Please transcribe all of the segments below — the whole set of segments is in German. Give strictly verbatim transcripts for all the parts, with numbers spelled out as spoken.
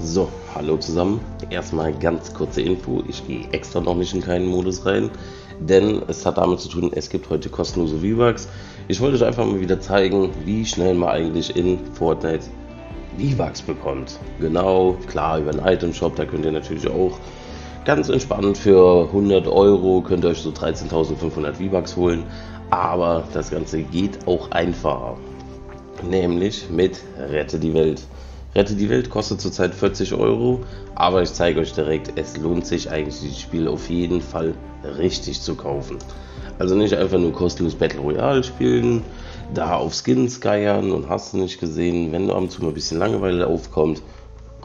So, hallo zusammen. Erstmal ganz kurze Info. Ich gehe extra noch nicht in keinen Modus rein, denn es hat damit zu tun, es gibt heute kostenlose V-Bucks. Ich wollte euch einfach mal wieder zeigen, wie schnell man eigentlich in Fortnite V-Bucks bekommt. Genau, klar, über einen Item Shop, da könnt ihr natürlich auch ganz entspannt für hundert Euro könnt ihr euch so dreizehntausendfünfhundert V-Bucks holen. Aber das Ganze geht auch einfacher, nämlich mit Rette die Welt. Rette die Welt kostet zurzeit vierzig Euro, aber ich zeige euch direkt, es lohnt sich eigentlich, dieses Spiel auf jeden Fall richtig zu kaufen. Also nicht einfach nur kostenlos Battle Royale spielen, da auf Skins geiern und hast du nicht gesehen. Wenn du ab und zu mal ein bisschen Langeweile aufkommt,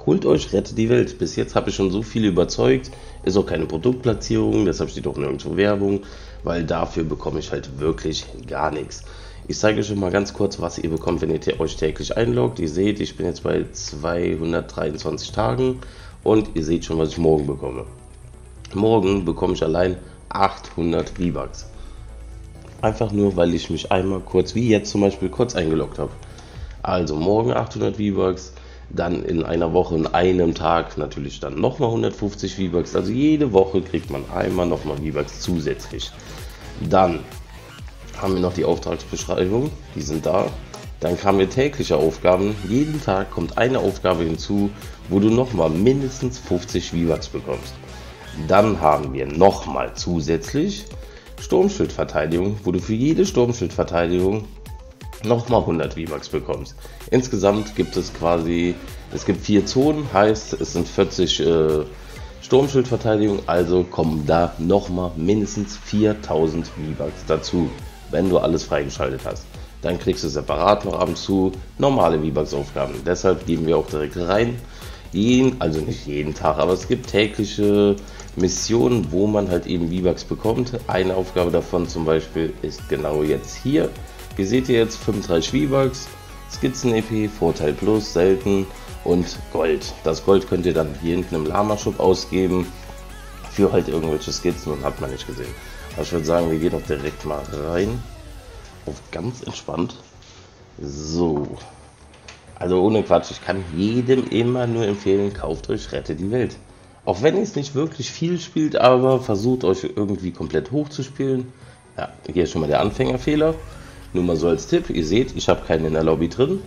holt euch Rette die Welt. Bis jetzt habe ich schon so viele überzeugt, ist auch keine Produktplatzierung, deshalb steht auch nirgendwo Werbung, weil dafür bekomme ich halt wirklich gar nichts. Ich zeige euch mal ganz kurz, was ihr bekommt, wenn ihr euch täglich einloggt. Ihr seht, ich bin jetzt bei zweihundertdreiundzwanzig Tagen und ihr seht schon, was ich morgen bekomme. Morgen bekomme ich allein achthundert V-Bucks. Einfach nur, weil ich mich einmal kurz, wie jetzt zum Beispiel, kurz eingeloggt habe. Also morgen achthundert V-Bucks, dann in einer Woche, in einem Tag natürlich dann nochmal hundertfünfzig V-Bucks. Also jede Woche kriegt man einmal nochmal V-Bucks zusätzlich. Dann haben wir noch die Auftragsbeschreibung, die sind da. Dann haben wir tägliche Aufgaben. Jeden Tag kommt eine Aufgabe hinzu, wo du nochmal mindestens fünfzig V-Bucks bekommst. Dann haben wir nochmal zusätzlich Sturmschildverteidigung, wo du für jede Sturmschildverteidigung nochmal hundert V-Bucks bekommst. Insgesamt gibt es quasi, es gibt vier Zonen, heißt es sind vierzig äh, Sturmschildverteidigung, also kommen da nochmal mindestens viertausend V-Bucks dazu, wenn du alles freigeschaltet hast. Dann kriegst du separat noch ab und zu normale V-Bucks-Aufgaben. Deshalb geben wir auch direkt rein. Jeden, also nicht jeden Tag, aber es gibt tägliche Missionen, wo man halt eben V-Bucks bekommt. Eine Aufgabe davon zum Beispiel ist genau jetzt hier. Hier seht ihr jetzt fünfunddreißig V-Bucks, Skizzen-E P, Vorteil Plus, Selten und Gold. Das Gold könnt ihr dann hier hinten im Lama-Shop ausgeben für halt irgendwelche Skizzen und hat man nicht gesehen. Aber ich würde sagen, wir gehen doch direkt mal rein. Auf ganz entspannt. So. Also ohne Quatsch, ich kann jedem immer nur empfehlen, kauft euch Rette die Welt. Auch wenn ihr es nicht wirklich viel spielt, aber versucht euch irgendwie komplett hochzuspielen. Ja, hier ist schon mal der Anfängerfehler. Nur mal so als Tipp, ihr seht, ich habe keinen in der Lobby drin,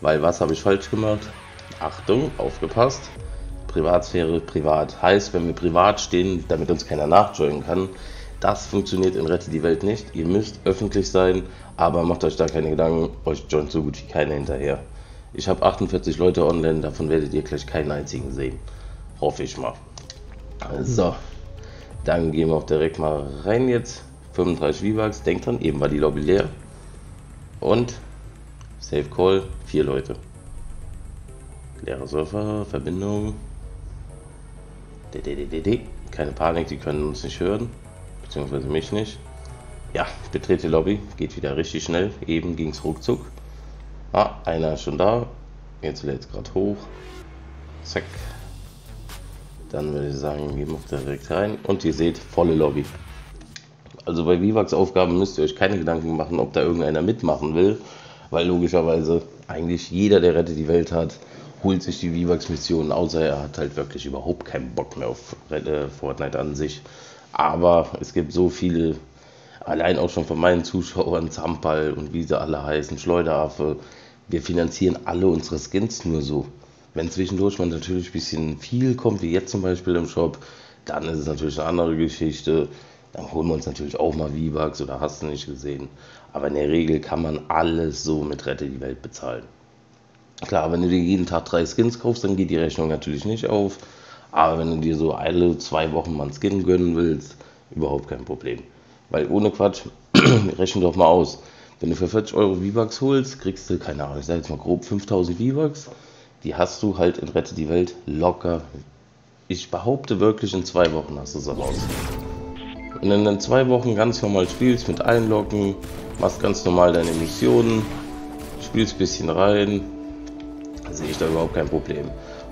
weil was habe ich falsch gemacht? Achtung, aufgepasst. Privatsphäre, privat heißt, wenn wir privat stehen, damit uns keiner nachjoinen kann. Das funktioniert in Rette die Welt nicht. Ihr müsst öffentlich sein, aber macht euch da keine Gedanken, euch joint so gut wie keiner hinterher. Ich habe achtundvierzig Leute online, davon werdet ihr gleich keinen einzigen sehen. Hoffe ich mal. So, dann gehen wir auch direkt mal rein jetzt. fünfunddreißig V-Bucks, denkt dran, eben war die Lobby leer. Und Safe Call, vier Leute. Leere Surfer, Verbindung. Keine Panik, die können uns nicht hören. Beziehungsweise mich nicht. Ja, betrete Lobby, geht wieder richtig schnell. Eben ging es ruckzuck. Ah, einer ist schon da. Jetzt lädt es gerade hoch. Zack. Dann würde ich sagen, gehen wir direkt rein. Und ihr seht, volle Lobby. Also bei V-Bucks-Aufgaben müsst ihr euch keine Gedanken machen, ob da irgendeiner mitmachen will. Weil logischerweise eigentlich jeder, der Rette die Welt hat, holt sich die V-Bucks-Missionen, außer er hat halt wirklich überhaupt keinen Bock mehr auf Fortnite an sich. Aber es gibt so viele, allein auch schon von meinen Zuschauern, Zampal und wie sie alle heißen, Schleuderaffe, wir finanzieren alle unsere Skins nur so. Wenn zwischendurch man natürlich ein bisschen viel kommt, wie jetzt zum Beispiel im Shop, dann ist es natürlich eine andere Geschichte. Dann holen wir uns natürlich auch mal V-Bucks oder hast du nicht gesehen. Aber in der Regel kann man alles so mit Rette die Welt bezahlen. Klar, wenn du dir jeden Tag drei Skins kaufst, dann geht die Rechnung natürlich nicht auf. Aber wenn du dir so alle zwei Wochen mal einen Skin gönnen willst, überhaupt kein Problem. Weil ohne Quatsch, rechne doch mal aus. Wenn du für vierzig Euro V-Bucks holst, kriegst du, keine Ahnung, ich sage jetzt mal grob fünftausend V-Bucks. Die hast du halt in Rette die Welt locker. Ich behaupte wirklich, in zwei Wochen hast du es raus. Und wenn du in zwei Wochen ganz normal spielst, mit einloggen, machst ganz normal deine Missionen, spielst ein bisschen rein, sehe ich da überhaupt kein Problem.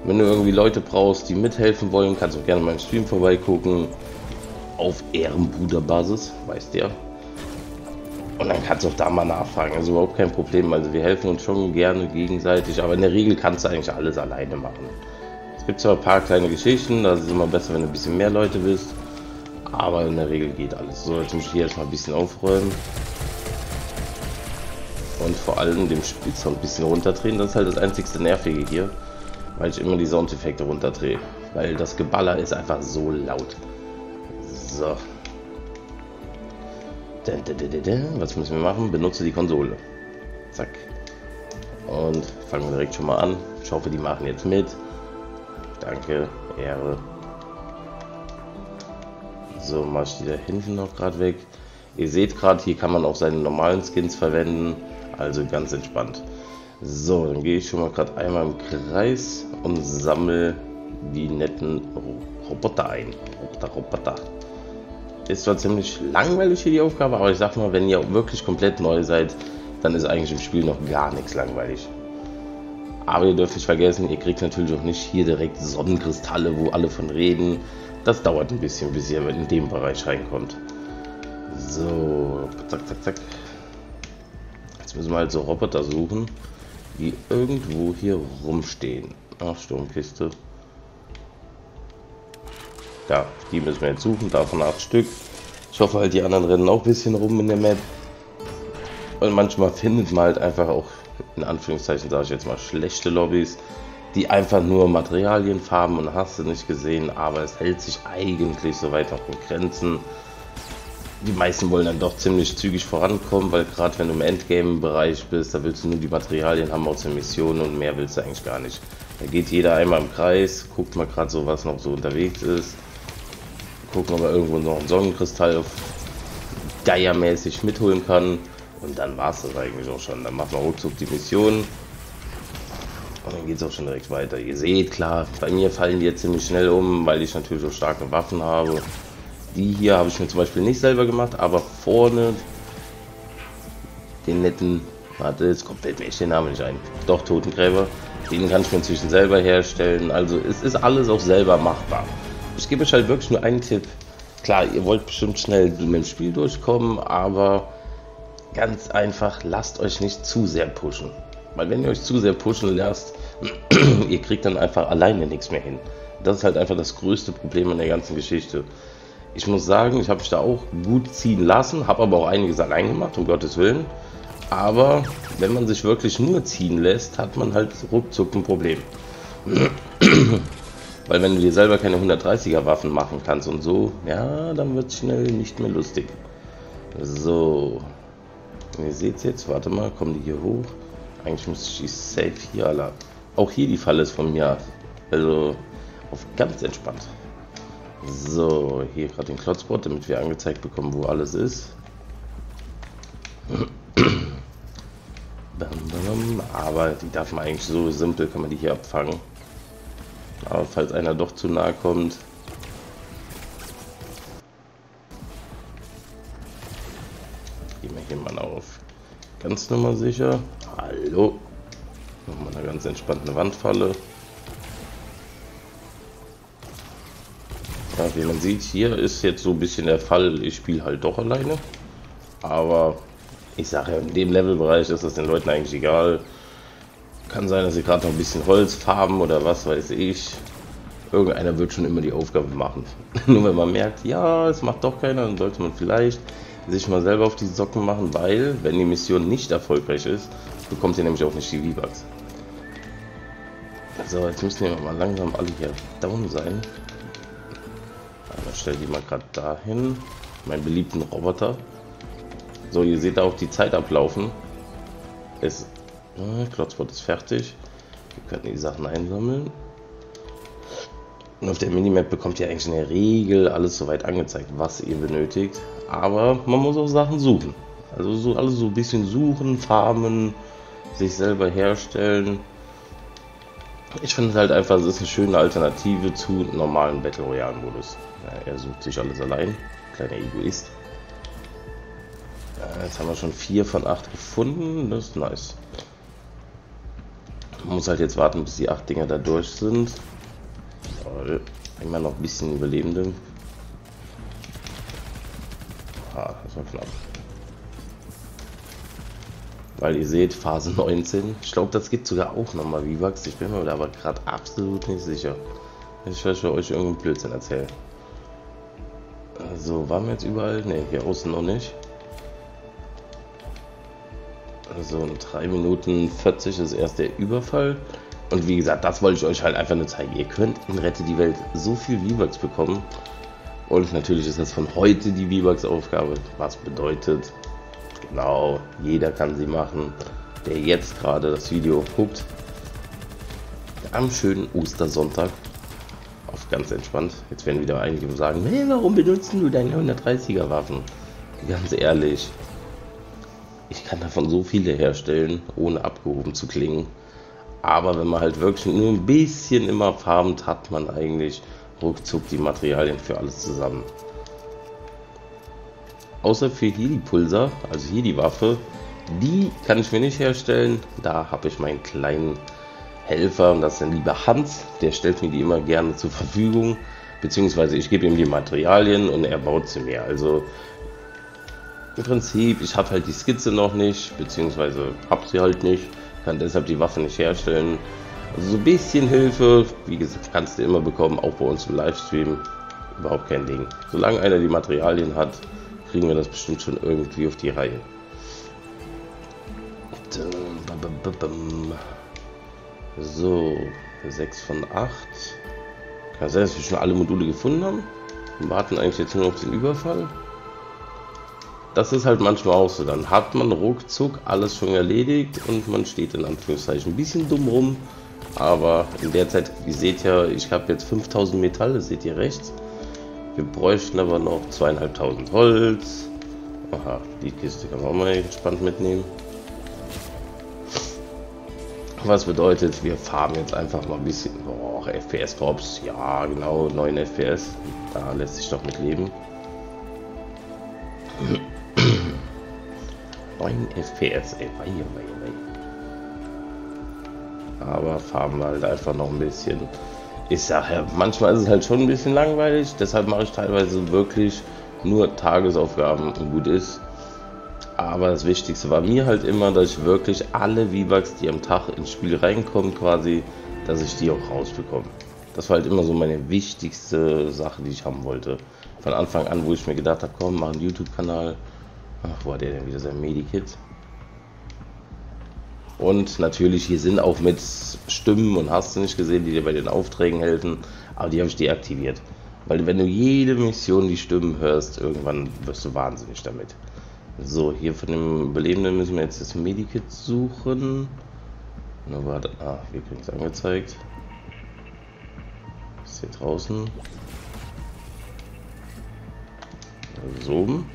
Wenn du irgendwie Leute brauchst, die mithelfen wollen, kannst du gerne meinen Stream vorbeigucken. Auf Ehrenbruderbasis, weißt du ja. Und dann kannst du auch da mal nachfragen. Also überhaupt kein Problem. Also wir helfen uns schon gerne gegenseitig. Aber in der Regel kannst du eigentlich alles alleine machen. Gibt zwar ein paar kleine Geschichten, das ist immer besser, wenn du ein bisschen mehr Leute bist, aber in der Regel geht alles. So, jetzt muss ich hier erstmal ein bisschen aufräumen und vor allem dem Spielsound ein bisschen runterdrehen. Das ist halt das einzigste Nervige hier, weil ich immer die Soundeffekte runterdrehe, weil das Geballer ist einfach so laut. So. Was müssen wir machen? Benutze die Konsole. Zack. Und fangen wir direkt schon mal an. Ich hoffe, die machen jetzt mit. Danke, Ehre. So, mach ich die da hinten noch gerade weg. Ihr seht gerade, hier kann man auch seine normalen Skins verwenden. Also ganz entspannt. So, dann gehe ich schon mal gerade einmal im Kreis und sammle die netten Roboter ein. Roboter, Roboter. Ist zwar ziemlich langweilig hier die Aufgabe, aber ich sag mal, wenn ihr wirklich komplett neu seid, dann ist eigentlich im Spiel noch gar nichts langweilig. Aber ihr dürft nicht vergessen, ihr kriegt natürlich auch nicht hier direkt Sonnenkristalle, wo alle von reden. Das dauert ein bisschen, bis ihr in dem Bereich reinkommt. So, zack, zack, zack. Jetzt müssen wir halt so Roboter suchen, die irgendwo hier rumstehen. Ach, Sturmkiste. Ja, die müssen wir jetzt suchen, davon acht Stück. Ich hoffe halt, die anderen rennen auch ein bisschen rum in der Map. Und manchmal findet man halt einfach auch, in Anführungszeichen sage ich jetzt mal, schlechte Lobbys, die einfach nur Materialien farben und hast du nicht gesehen, aber es hält sich eigentlich soweit noch in Grenzen. Die meisten wollen dann doch ziemlich zügig vorankommen, weil gerade wenn du im Endgame-Bereich bist, da willst du nur die Materialien haben aus den Missionen und mehr willst du eigentlich gar nicht. Da geht jeder einmal im Kreis, guckt mal gerade so, was noch so unterwegs ist. Gucken, ob er irgendwo noch einen Sonnenkristall geiermäßig mitholen kann. Und dann war es das eigentlich auch schon. Dann macht man ruckzuck die Mission. Und dann geht es auch schon direkt weiter. Ihr seht, klar, bei mir fallen die jetzt ziemlich schnell um, weil ich natürlich auch starke Waffen habe. Die hier habe ich mir zum Beispiel nicht selber gemacht, aber vorne den netten, warte, jetzt kommt mir echt der Name nicht ein. Doch, Totengräber. Den kann ich mir inzwischen selber herstellen. Also es ist alles auch selber machbar. Ich gebe euch halt wirklich nur einen Tipp. Klar, ihr wollt bestimmt schnell mit dem Spiel durchkommen, aber ganz einfach, lasst euch nicht zu sehr pushen. Weil wenn ihr euch zu sehr pushen lasst, ihr kriegt dann einfach alleine nichts mehr hin. Das ist halt einfach das größte Problem an der ganzen Geschichte. Ich muss sagen, ich habe mich da auch gut ziehen lassen, habe aber auch einiges allein gemacht, um Gottes Willen. Aber wenn man sich wirklich nur ziehen lässt, hat man halt ruckzuck ein Problem. Weil wenn du dir selber keine hundertdreißiger Waffen machen kannst und so, ja, dann wird es schnell nicht mehr lustig. So, ihr seht es jetzt, warte mal, kommen die hier hoch? Eigentlich muss ich die safe hier alle. Auch hier die Falle ist von mir, also auf ganz entspannt. So, hier gerade den Klotzbot, damit wir angezeigt bekommen, wo alles ist. Aber die darf man eigentlich so simpel, kann man die hier abfangen. Aber falls einer doch zu nahe kommt. Gehen wir hier mal auf. Ganz nochmal sicher. Hallo. Nochmal eine ganz entspannte Wandfalle. Ja, wie man sieht, hier ist jetzt so ein bisschen der Fall, ich spiele halt doch alleine. Aber ich sage ja, in dem Levelbereich ist das den Leuten eigentlich egal. Kann sein, dass sie gerade noch ein bisschen Holz farben oder was weiß ich. Irgendeiner wird schon immer die Aufgabe machen. Nur wenn man merkt, ja, es macht doch keiner, dann sollte man vielleicht sich mal selber auf die Socken machen, weil, wenn die Mission nicht erfolgreich ist, bekommt ihr nämlich auch nicht die V-Bucks. So, jetzt müssen wir mal langsam alle hier down sein. Also stell die mal gerade dahin, meinen beliebten Roboter. So, ihr seht da auch die Zeit ablaufen. Es, äh, Klotzbot ist fertig. Wir können die Sachen einsammeln. Und auf der Minimap bekommt ihr eigentlich in der Regel alles soweit angezeigt, was ihr benötigt. Aber man muss auch Sachen suchen. Also so alles so ein bisschen suchen, farmen, sich selber herstellen. Ich finde es halt einfach, es ist eine schöne Alternative zu normalen Battle Royale Modus. Ja, er sucht sich alles allein. Kleiner Egoist. Jetzt haben wir schon vier von acht gefunden, das ist nice. Man muss halt jetzt warten, bis die acht Dinger da durch sind. Toll. Immer noch ein bisschen Überlebende. Ah, das war knapp. Weil ihr seht, Phase neunzehn. Ich glaube, das gibt sogar auch nochmal V-Bucks. Ich bin mir aber gerade absolut nicht sicher. Ich werde euch irgendeinen Blödsinn erzählen. So, waren wir jetzt überall? Ne, hier außen noch nicht. Also in drei Minuten vierzig ist erst der Überfall. Und wie gesagt, das wollte ich euch halt einfach nur zeigen. Ihr könnt in Rette die Welt so viel V-Bucks bekommen. Und natürlich ist das von heute die V-Bucks-Aufgabe. Was bedeutet, genau, jeder kann sie machen, der jetzt gerade das Video guckt. Am schönen Ostersonntag. Auf ganz entspannt. Jetzt werden wieder einige sagen, hey, warum benutzen du deine hundertdreißiger Waffen? Ganz ehrlich. Ich kann davon so viele herstellen, ohne abgehoben zu klingen. Aber wenn man halt wirklich nur ein bisschen immer farmt, hat man eigentlich ruckzuck die Materialien für alles zusammen. Außer für hier die Pulser, also hier die Waffe, die kann ich mir nicht herstellen. Da habe ich meinen kleinen Helfer, und das ist der liebe Hans, der stellt mir die immer gerne zur Verfügung. Beziehungsweise ich gebe ihm die Materialien und er baut sie mir. Also im Prinzip, ich habe halt die Skizze noch nicht, beziehungsweise habe sie halt nicht, kann deshalb die Waffe nicht herstellen. Also so ein bisschen Hilfe, wie gesagt, kannst du immer bekommen, auch bei uns im Livestream, überhaupt kein Ding. Solange einer die Materialien hat, kriegen wir das bestimmt schon irgendwie auf die Reihe. So, sechs von acht. Kann sein, dass wir schon alle Module gefunden haben. Wir warten eigentlich jetzt nur auf den Überfall. Das ist halt manchmal auch so, dann hat man ruckzuck alles schon erledigt und man steht in Anführungszeichen ein bisschen dumm rum, aber in der Zeit, ihr seht ja, ich habe jetzt fünftausend Metalle, seht ihr rechts, wir bräuchten aber noch zweitausendfünfhundert Holz, aha, die Kiste kann man auch mal entspannt mitnehmen, was bedeutet, wir farmen jetzt einfach mal ein bisschen, oh, F P S-Drops, ja genau, neun F P S, da lässt sich doch mit leben. neun F P S, ey, wei, wei, wei. Aber farmen wir halt einfach noch ein bisschen. Ich sag ja, manchmal ist es halt schon ein bisschen langweilig, deshalb mache ich teilweise wirklich nur Tagesaufgaben und gut ist. Aber das Wichtigste war mir halt immer, dass ich wirklich alle V-Bucks, die am Tag ins Spiel reinkommen quasi, dass ich die auch rausbekomme. Das war halt immer so meine wichtigste Sache, die ich haben wollte. Von Anfang an, wo ich mir gedacht habe, komm, mach einen YouTube-Kanal. Ach, wo hat der denn wieder sein Medikit? Und natürlich, hier sind auch mit Stimmen und hast du nicht gesehen, die dir bei den Aufträgen helfen. Aber die habe ich deaktiviert. Weil wenn du jede Mission die Stimmen hörst, irgendwann wirst du wahnsinnig damit. So, hier von dem Überlebenden müssen wir jetzt das Medikit suchen. Na, warte, ah, wir kriegen es angezeigt. Ist hier draußen. So oben.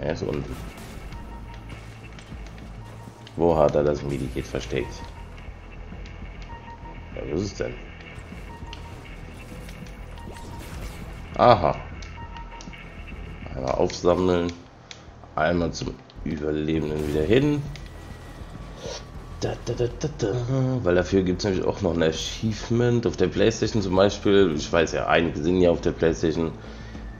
Er ist unten. Wo hat er das Medikit versteckt? Ja, was ist es denn? Aha. Einmal aufsammeln. Einmal zum Überlebenden wieder hin. Da, da, da, da, da. Weil dafür gibt es nämlich auch noch ein Achievement auf der Playstation zum Beispiel. Ich weiß ja, einige sind ja auf der Playstation.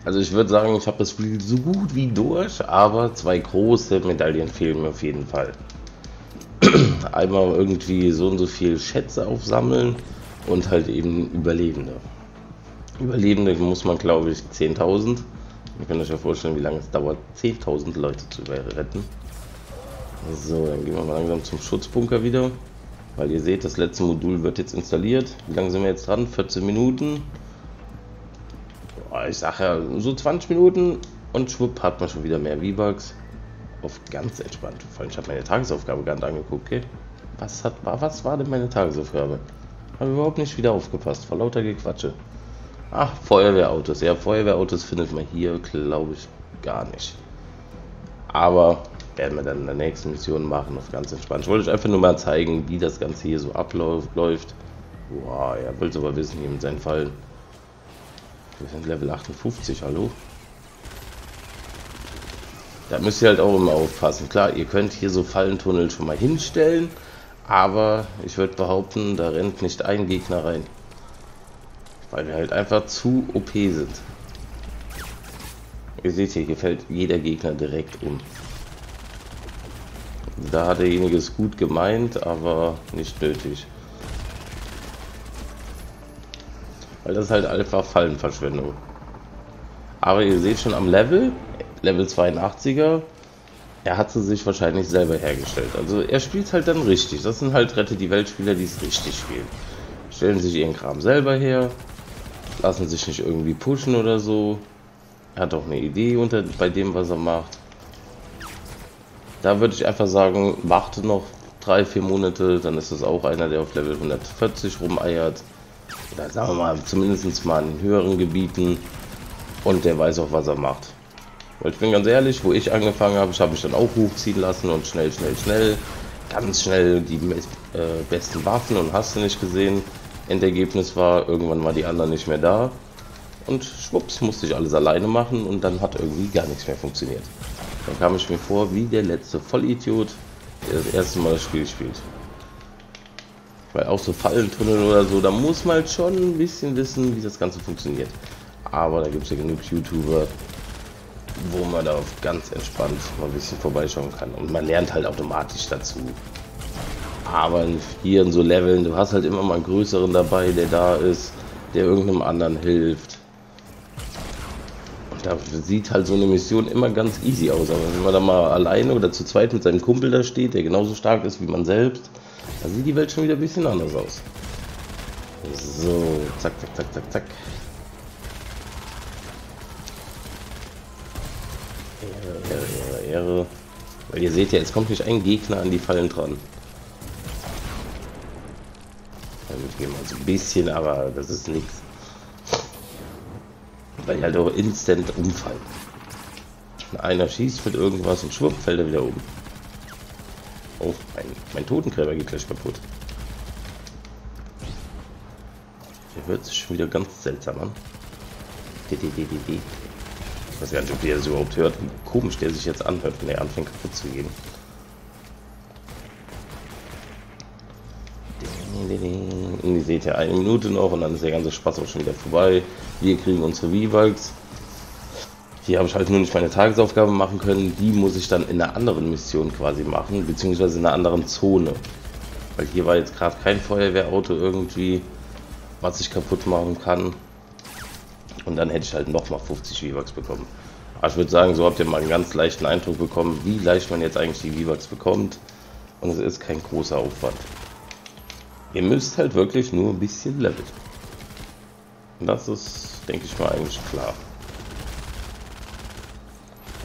Also ich würde sagen, ich habe das Spiel so gut wie durch, aber zwei große Medaillen fehlen mir auf jeden Fall. Einmal irgendwie so und so viel Schätze aufsammeln und halt eben Überlebende. Überlebende muss man, glaube ich, zehntausend. Ihr könnt euch ja vorstellen, wie lange es dauert, zehntausend Leute zu retten. So, dann gehen wir mal langsam zum Schutzbunker wieder, weil ihr seht, das letzte Modul wird jetzt installiert. Wie lange sind wir jetzt dran? vierzehn Minuten. Ich sage ja, so zwanzig Minuten und schwupp hat man schon wieder mehr V-Bucks. Auf ganz entspannt. Vor allem, ich habe meine Tagesaufgabe gar nicht angeguckt, okay? Was, hat, was war denn meine Tagesaufgabe? Habe überhaupt nicht wieder aufgepasst, vor lauter Gequatsche. Ach, Feuerwehrautos. Ja, Feuerwehrautos findet man hier, glaube ich, gar nicht. Aber werden wir dann in der nächsten Mission machen, auf ganz entspannt. Ich wollte euch einfach nur mal zeigen, wie das Ganze hier so abläuft. Boah, er will es aber wissen, hier mit seinen Fallen. Wir sind Level achtundfünfzig, hallo? Da müsst ihr halt auch immer aufpassen. Klar, ihr könnt hier so Fallentunnel schon mal hinstellen, aber ich würde behaupten, da rennt nicht ein Gegner rein. Weil wir halt einfach zu O P sind. Ihr seht hier, hier fällt jeder Gegner direkt um. Da hat derjenige es gut gemeint, aber nicht nötig. Weil das ist halt einfach Fallenverschwendung. Aber ihr seht schon am Level, Level zweiundachtziger, er hat sie sich wahrscheinlich selber hergestellt. Also er spielt halt dann richtig. Das sind halt Rette die Welt-Spieler, die es richtig spielen. Stellen sich ihren Kram selber her, lassen sich nicht irgendwie pushen oder so. Er hat auch eine Idee unter bei dem, was er macht. Da würde ich einfach sagen, warte noch drei, vier Monate, dann ist das auch einer, der auf Level hundertvierzig rumeiert. Oder sagen wir mal, zumindest mal in höheren Gebieten. Und der weiß auch, was er macht. Weil ich bin ganz ehrlich, wo ich angefangen habe, ich habe mich dann auch hochziehen lassen und schnell, schnell, schnell, ganz schnell die äh, besten Waffen und hast du nicht gesehen. Endergebnis war, irgendwann waren die anderen nicht mehr da. Und schwupps, musste ich alles alleine machen und dann hat irgendwie gar nichts mehr funktioniert. Dann kam ich mir vor wie der letzte Vollidiot, der das erste Mal das Spiel spielt. Weil auch so Fallentunnel oder so, da muss man halt schon ein bisschen wissen, wie das Ganze funktioniert. Aber da gibt es ja genug YouTuber, wo man da ganz entspannt mal ein bisschen vorbeischauen kann. Und man lernt halt automatisch dazu. Aber hier in so Leveln, du hast halt immer mal einen größeren dabei, der da ist, der irgendeinem anderen hilft. Und da sieht halt so eine Mission immer ganz easy aus. Aber wenn man da mal alleine oder zu zweit mit seinem Kumpel da steht, der genauso stark ist wie man selbst, dann sieht die Welt schon wieder ein bisschen anders aus. So, zack, zack, zack, zack, zack. Ehre, Ehre, Ehre. Weil ihr seht ja, jetzt kommt nicht ein Gegner an die Fallen dran. Damit gehen wir uns ein bisschen, aber das ist nichts. Weil halt auch instant umfallen. Einer schießt mit irgendwas und schwupp fällt er wieder um. Oh, mein, mein Totengräber geht gleich kaputt. Der hört sich schon wieder ganz seltsam an. Ich weiß gar nicht, ob ihr das überhaupt hört, wie komisch der sich jetzt anhört, wenn er anfängt kaputt zu gehen. Und ihr seht ja eine Minute noch und dann ist der ganze Spaß auch schon wieder vorbei. Wir kriegen unsere V-Bucks. Hier habe ich halt nur nicht meine Tagesaufgaben machen können. Die muss ich dann in einer anderen Mission quasi machen, beziehungsweise in einer anderen Zone. Weil hier war jetzt gerade kein Feuerwehrauto irgendwie, was ich kaputt machen kann. Und dann hätte ich halt nochmal fünfzig V-Bucks bekommen. Aber ich würde sagen, so habt ihr mal einen ganz leichten Eindruck bekommen, wie leicht man jetzt eigentlich die V-Bucks bekommt. Und es ist kein großer Aufwand. Ihr müsst halt wirklich nur ein bisschen leveln. Und das ist, denke ich mal, eigentlich klar.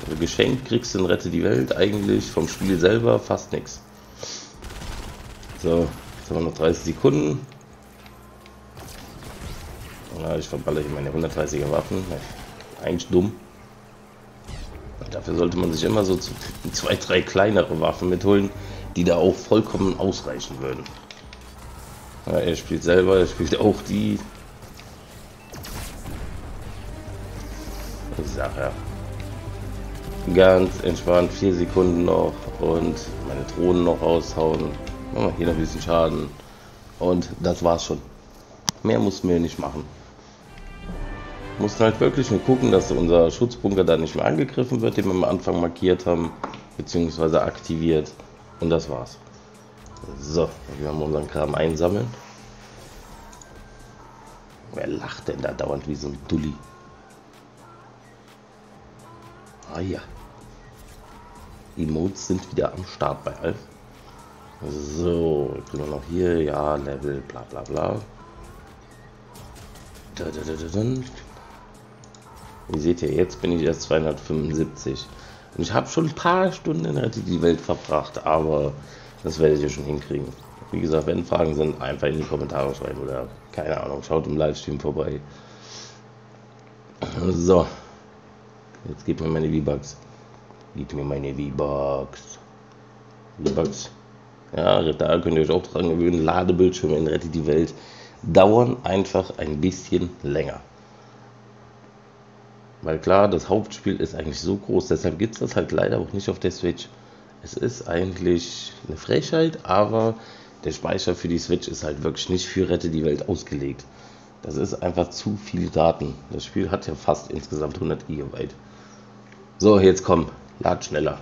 Also geschenkt kriegst du in Rette die Welt eigentlich vom Spiel selber fast nichts. So, jetzt haben wir noch dreißig Sekunden. Na, ich verballer hier meine hundertdreißiger Waffen. Eigentlich dumm. Dafür sollte man sich immer so zwei, drei kleinere Waffen mitholen, die da auch vollkommen ausreichen würden. Ja, er spielt selber, er spielt auch die. Ich sag ja. Ganz entspannt, vier Sekunden noch und meine Drohnen noch raushauen. Oh, hier noch ein bisschen Schaden. Und das war's schon. Mehr mussten wir nicht machen. Wir mussten halt wirklich nur gucken, dass unser Schutzbunker da nicht mehr angegriffen wird, den wir am Anfang markiert haben, beziehungsweise aktiviert. Und das war's. So, wir haben unseren Kram einsammeln. Wer lacht denn da dauernd wie so ein Dulli? Ah ja. Emotes sind wieder am Start bei Alf. So, ich bin noch hier. Ja, Level, bla bla bla. Da, da, da, da, da. Wie seht ihr, jetzt bin ich erst zweihundertfünfundsiebzig. Und ich habe schon ein paar Stunden in Rette die Welt verbracht, aber... das werdet ihr schon hinkriegen. Wie gesagt, wenn Fragen sind, einfach in die Kommentare schreiben oder keine Ahnung, schaut im Livestream vorbei. So, jetzt gebt mir meine V-Bucks. Gebt mir meine V-Bucks. V-Bucks. Ja, da könnt ihr euch auch dran gewöhnen. Ladebildschirme in Rette die Welt dauern einfach ein bisschen länger. Weil klar, das Hauptspiel ist eigentlich so groß, deshalb gibt es das halt leider auch nicht auf der Switch. Es ist eigentlich eine Frechheit, aber der Speicher für die Switch ist halt wirklich nicht für Rette die Welt ausgelegt. Das ist einfach zu viel Daten. Das Spiel hat ja fast insgesamt hundert Gigabyte. So, jetzt komm, lad schneller.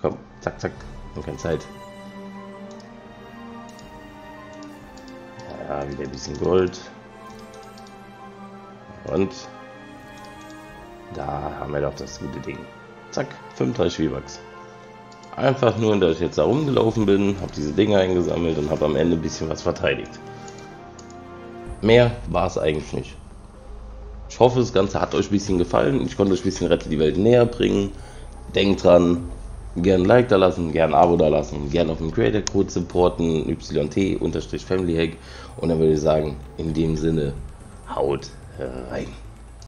Komm, zack, zack. Und keine Zeit. Ja, wieder ein bisschen Gold. Und da haben wir doch das gute Ding. Zack, fünfunddreißig V-Bucks. Einfach nur, dass ich jetzt da rumgelaufen bin, habe diese Dinger eingesammelt und habe am Ende ein bisschen was verteidigt. Mehr war es eigentlich nicht. Ich hoffe, das Ganze hat euch ein bisschen gefallen. Ich konnte euch ein bisschen Rette die Welt näher bringen. Denkt dran, gerne ein Like da lassen, gerne ein Abo da lassen, gerne auf dem Creator-Code supporten, Y T Family Hack. Und dann würde ich sagen, in dem Sinne, haut rein.